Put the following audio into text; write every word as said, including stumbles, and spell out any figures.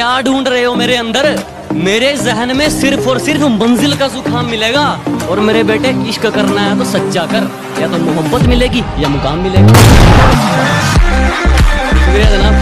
क्या ढूंढ रहे हो मेरे अंदर? मेरे जहन में सिर्फ और सिर्फ मंजिल का जुकाम मिलेगा। और मेरे बेटे, इश्क करना है तो सच्चा कर, या तो मोहब्बत मिलेगी या मुकाम मिलेगा।